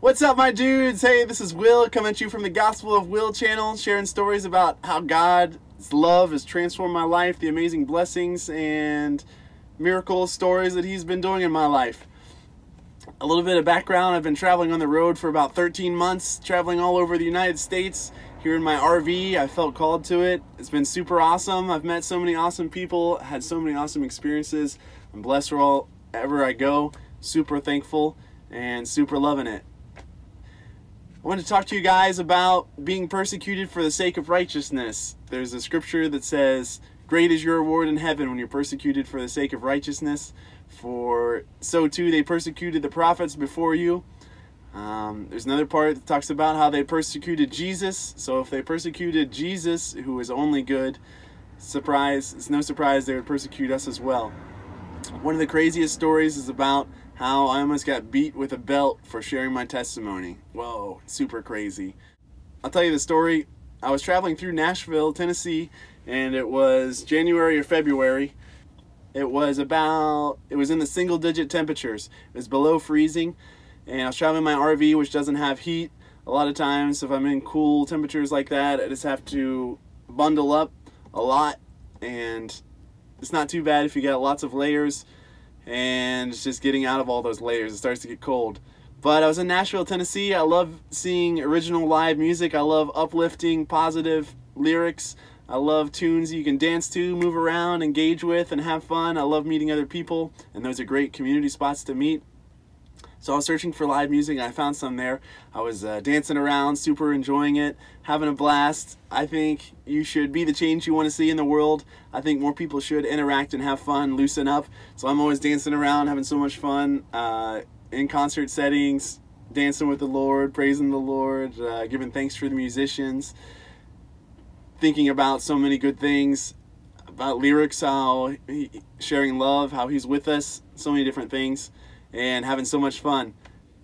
What's up, my dudes? Hey, this is Will coming at you from the Gospel of Will channel, sharing stories about how God's love has transformed my life, the amazing blessings and miracle stories that he's been doing in my life. A little bit of background: I've been traveling on the road for about 13 months, traveling all over the United States here in my RV. I felt called to it. It's been super awesome. I've met so many awesome people, had so many awesome experiences. I'm blessed wherever I go, super thankful and super loving it. I want to talk to you guys about being persecuted for the sake of righteousness. There's a scripture that says, "Great is your reward in heaven when you're persecuted for the sake of righteousness, for so too they persecuted the prophets before you." There's another part that talks about how they persecuted Jesus. So if they persecuted Jesus, who is only good, surprise, it's no surprise they would persecute us as well. One of the craziest stories is about how I almost got beat with a belt for sharing my testimony. Whoa, super crazy. I'll tell you the story. I was traveling through Nashville, Tennessee, and it was January or February. It was in the single digit temperatures. It was below freezing, and I was traveling in my RV, which doesn't have heat. A lot of times if I'm in cool temperatures like that, I just have to bundle up a lot, and it's not too bad if you got lots of layers. And it's just getting out of all those layers, it starts to get cold. But I was in Nashville, Tennessee. I love seeing original live music. I love uplifting, positive lyrics. I love tunes you can dance to, move around, engage with, and have fun. I love meeting other people, and those are great community spots to meet. So I was searching for live music, and I found some there. I was dancing around, super enjoying it, having a blast. I think you should be the change you want to see in the world. I think more people should interact and have fun, loosen up. So I'm always dancing around, having so much fun in concert settings, dancing with the Lord, praising the Lord, giving thanks for the musicians, thinking about so many good things, about lyrics, how sharing love, how he's with us, so many different things, and having so much fun.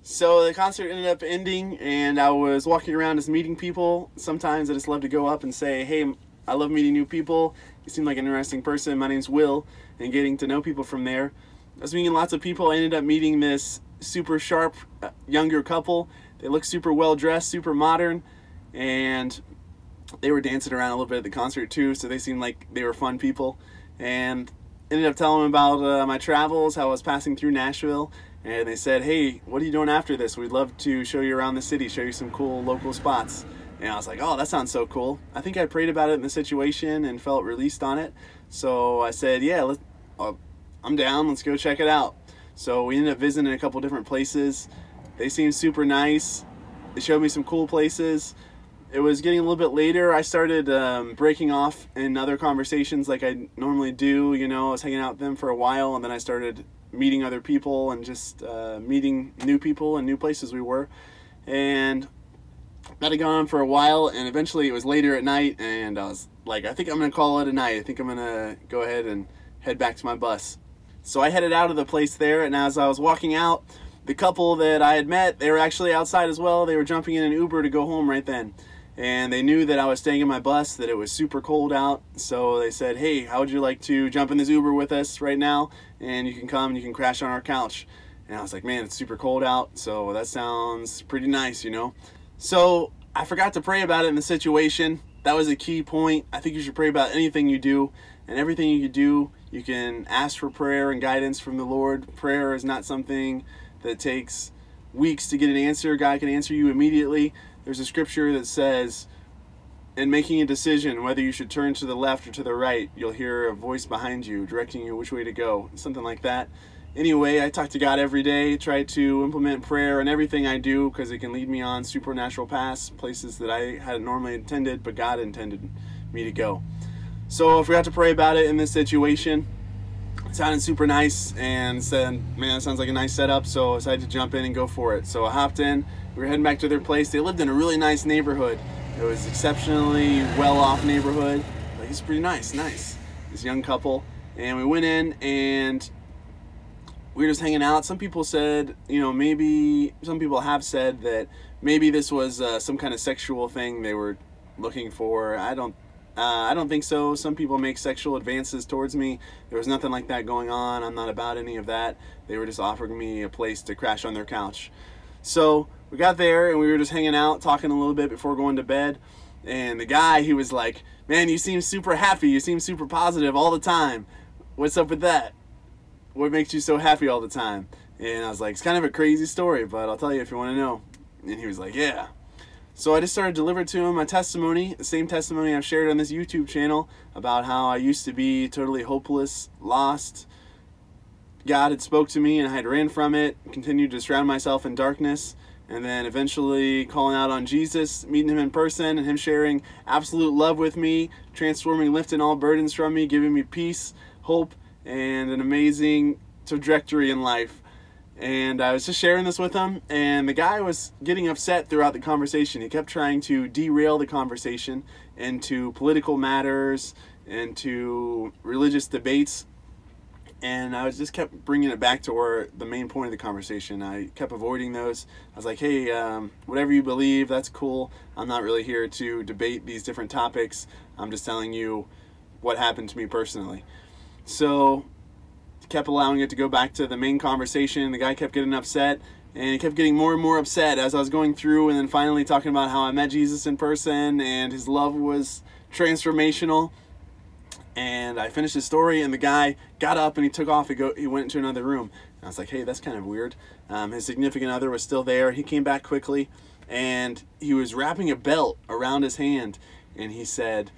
So the concert ended up ending, and I was walking around just meeting people. Sometimes I just love to go up and say, "Hey, I love meeting new people. You seem like an interesting person. My name's Will," and getting to know people from there. I was meeting lots of people. I ended up meeting this super sharp younger couple. They looked super well dressed, super modern, and they were dancing around a little bit at the concert too, so they seemed like they were fun people. And ended up telling them about my travels, how I was passing through Nashville, and they said, "Hey, what are you doing after this? We'd love to show you around the city, show you some cool local spots." And I was like, "Oh, that sounds so cool." I think I prayed about it in the situation and felt released on it. So I said, "Yeah, I'm down, let's go check it out." So we ended up visiting a couple different places. They seemed super nice. They showed me some cool places. It was getting a little bit later. I started breaking off in other conversations like I normally do. You know, I was hanging out with them for a while, and then I started meeting other people and just meeting new people and new places we were. And that had gone on for a while, and eventually it was later at night, and I was like, "I think I'm going to call it a night. I think I'm going to go ahead and head back to my bus." So I headed out of the place there, and as I was walking out, the couple that I had met, they were actually outside as well. They were jumping in an Uber to go home right then. And they knew that I was staying in my bus, that it was super cold out. So they said, "Hey, how would you like to jump in this Uber with us right now? And you can come and you can crash on our couch." And I was like, "Man, it's super cold out, so that sounds pretty nice, you know." So I forgot to pray about it in the situation. That was a key point. I think you should pray about anything you do, and everything you do, you can ask for prayer and guidance from the Lord. Prayer is not something that takes weeks to get an answer. God can answer you immediately. There's a scripture that says, "In making a decision, whether you should turn to the left or to the right, you'll hear a voice behind you, directing you which way to go," something like that. Anyway, I talk to God every day, try to implement prayer in everything I do, because it can lead me on supernatural paths, places that I hadn't normally intended, but God intended me to go. So I forgot to pray about it in this situation. It sounded super nice, and said, "Man, that sounds like a nice setup," so I decided to jump in and go for it. So I hopped in. We were heading back to their place. They lived in a really nice neighborhood. It was exceptionally well-off neighborhood. Like, it's pretty nice. This young couple. And we went in, and we were just hanging out. Some people said, you know, maybe, some people have said that maybe this was some kind of sexual thing they were looking for. I don't think so. Some people make sexual advances towards me. There was nothing like that going on. I'm not about any of that. They were just offering me a place to crash on their couch. So we got there and we were just hanging out, talking a little bit before going to bed. And the guy, he was like, man, you seem super happy. You seem super positive all the time. What's up with that? What makes you so happy all the time? And I was like, it's kind of a crazy story, but I'll tell you if you want to know. And he was like, yeah. So I just started delivering to him my testimony, the same testimony I've shared on this YouTube channel about how I used to be totally hopeless, lost. God had spoke to me and I had ran from it, continued to surround myself in darkness, and then eventually calling out on Jesus, meeting him in person, and him sharing absolute love with me, transforming, lifting all burdens from me, giving me peace, hope, and an amazing trajectory in life. And I was just sharing this with him, and the guy was getting upset throughout the conversation. He kept trying to derail the conversation into political matters, into religious debates, and I was just kept bringing it back to where the main point of the conversation. I kept avoiding those. I was like, hey, whatever you believe, that's cool. I'm not really here to debate these different topics. I'm just telling you what happened to me personally. So kept allowing it to go back to the main conversation. The guy kept getting upset, and he kept getting more and more upset as I was going through, and then finally talking about how I met Jesus in person and his love was transformational. And I finished his story, and the guy got up and he took off. He went into another room. And I was like, hey, that's kind of weird. His significant other was still there. He came back quickly, and he was wrapping a belt around his hand, and he said,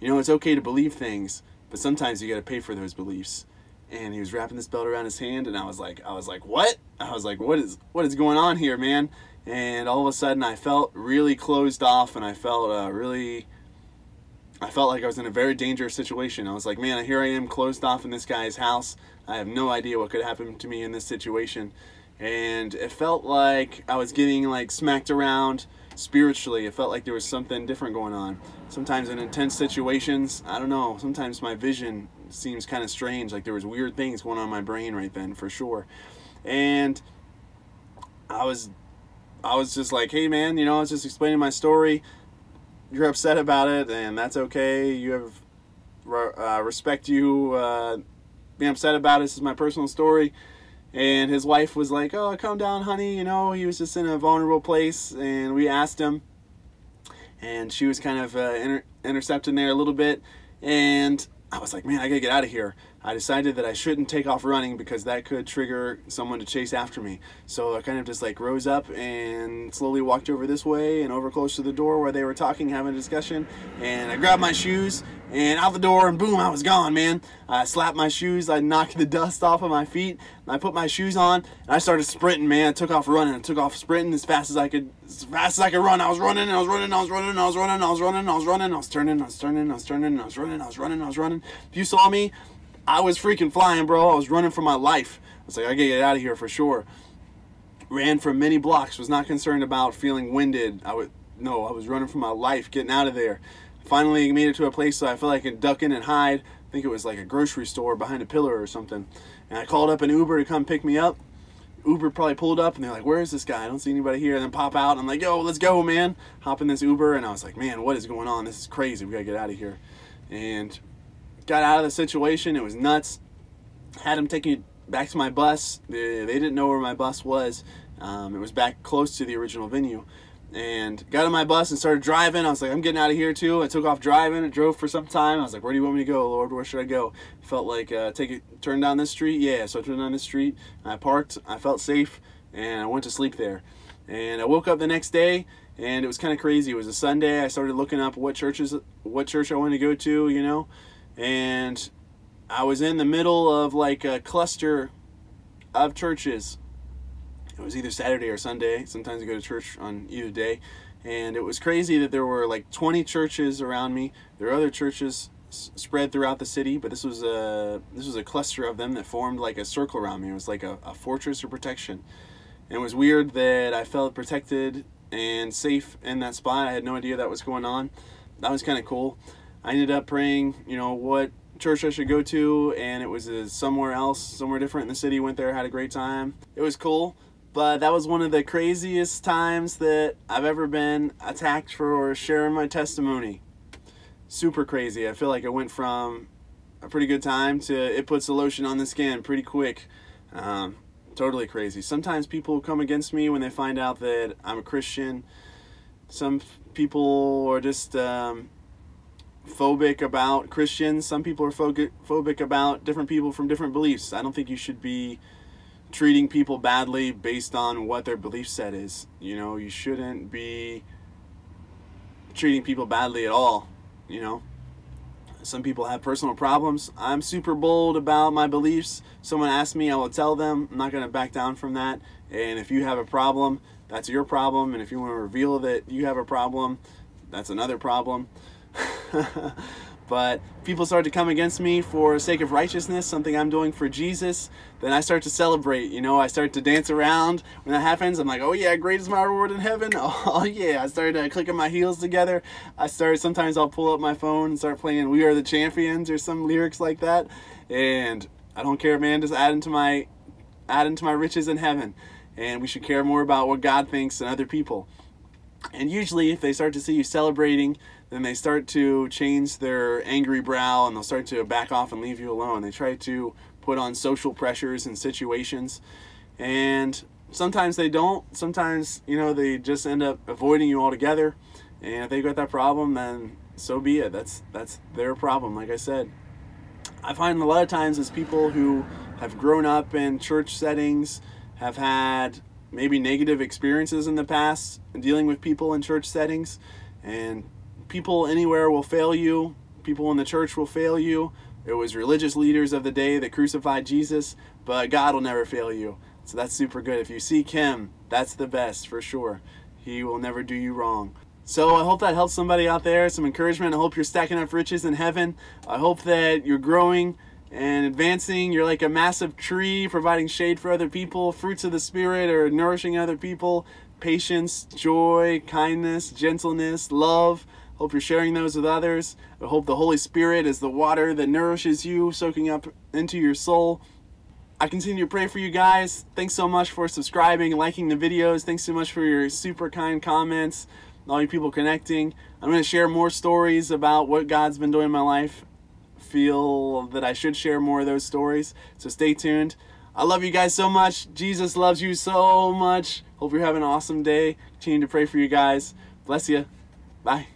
you know, it's okay to believe things, but sometimes you got to pay for those beliefs. And he was wrapping this belt around his hand, and I was like, what? I was like, what is going on here, man? And all of a sudden, I felt really closed off, and I felt I felt like I was in a very dangerous situation. I was like, man, here I am closed off in this guy's house. I have no idea what could happen to me in this situation. And it felt like I was getting like smacked around spiritually. It felt like there was something different going on. Sometimes in intense situations, I don't know, sometimes my vision seems kind of strange, like there was weird things going on in my brain right then, for sure. And I was just like, hey man, you know, I was just explaining my story. You're upset about it, and that's okay. You have respect you being upset about it. This is my personal story. And his wife was like, oh, calm down, honey. You know, he was just in a vulnerable place, and we asked him, and she was kind of intercepting there a little bit. And I was like, man, I gotta get out of here. I decided that I shouldn't take off running because that could trigger someone to chase after me. So I kind of just like rose up and slowly walked over this way and over close to the door where they were talking, having a discussion. And I grabbed my shoes and out the door, and boom, I was gone, man. I slapped my shoes, I knocked the dust off of my feet, and I put my shoes on, and I started sprinting, man. I took off running, I took off sprinting as fast as I could, run. I was running, I was running, I was running, I was running, I was running, I was running, I was turning, I was turning, I was turning, I was running, I was running, I was running. If you saw me, I was freaking flying, bro. I was running for my life. I was like, I gotta get out of here for sure. Ran for many blocks, was not concerned about feeling winded. No, I was running for my life, getting out of there. Finally made it to a place so I felt like I could duck in and hide. I think it was like a grocery store behind a pillar or something. And I called up an Uber to come pick me up. Uber probably pulled up, and they're like, where is this guy? I don't see anybody here. And then pop out, and I'm like, yo, let's go, man. Hop in this Uber, and I was like, man, what is going on? This is crazy. We gotta get out of here. And got out of the situation. It was nuts. Had them taking me back to my bus. They didn't know where my bus was. It was back close to the original venue. And got on my bus and started driving. I was like, I'm getting out of here too. I took off driving. I drove for some time. I was like, where do you want me to go, Lord? Where should I go? Felt like, turn down this street. Yeah, so I turned down this street. I parked. I felt safe, and I went to sleep there. And I woke up the next day, and it was kind of crazy. It was a Sunday. I started looking up what church I wanted to go to, you know. And I was in the middle of like a cluster of churches. It was either Saturday or Sunday. Sometimes I go to church on either day. And it was crazy that there were like 20 churches around me. There were other churches spread throughout the city, but this was a cluster of them that formed like a circle around me. It was like a fortress of protection. And it was weird that I felt protected and safe in that spot. I had no idea that was going on. That was kind of cool. I ended up praying, you know, what church I should go to, and it was somewhere else, somewhere different in the city. Went there, had a great time. It was cool. But that was one of the craziest times that I've ever been attacked for sharing my testimony. Super crazy. I feel like I went from a pretty good time to it puts a lotion on the skin pretty quick. Totally crazy. Sometimes people come against me when they find out that I'm a Christian. Some people are just phobic about Christians. Some people are phobic about different people from different beliefs. I don't think you should be treating people badly based on what their belief set is. You know, you shouldn't be treating people badly at all, you know. Some people have personal problems. I'm super bold about my beliefs. Someone asks me, I will tell them. I'm not going to back down from that. And if you have a problem, that's your problem. And if you want to reveal that you have a problem, that's another problem. But people start to come against me for the sake of righteousness, something I'm doing for Jesus. Then I start to celebrate. You know, I start to dance around. When that happens, I'm like, oh yeah, great is my reward in heaven. Oh yeah, I started clicking my heels together. Sometimes I'll pull up my phone and start playing We Are the Champions or some lyrics like that. And I don't care, man, just add into my riches in heaven. And we should care more about what God thinks than other people. And usually if they start to see you celebrating, then they start to change their angry brow and they'll start to back off and leave you alone. They try to put on social pressures and situations. And sometimes they don't. Sometimes, you know, they just end up avoiding you altogether. And if they've got that problem, then so be it. That's their problem, like I said. I find a lot of times it's people who have grown up in church settings, have had maybe negative experiences in the past dealing with people in church settings, and people anywhere will fail you. People in the church will fail you. It was religious leaders of the day that crucified Jesus, but God will never fail you. So that's super good. If you seek Him, that's the best for sure. He will never do you wrong. So I hope that helps somebody out there, some encouragement. I hope you're stacking up riches in heaven. I hope that you're growing and advancing. You're like a massive tree providing shade for other people. Fruits of the Spirit are nourishing other people. Patience, joy, kindness, gentleness, love. Hope you're sharing those with others. I hope the Holy Spirit is the water that nourishes you, soaking up into your soul. I continue to pray for you guys. Thanks so much for subscribing and liking the videos. Thanks so much for your super kind comments and all you people connecting. I'm going to share more stories about what God's been doing in my life. Feel that I should share more of those stories. So stay tuned. I love you guys so much. Jesus loves you so much. Hope you're having an awesome day. Continue to pray for you guys. Bless you. Bye.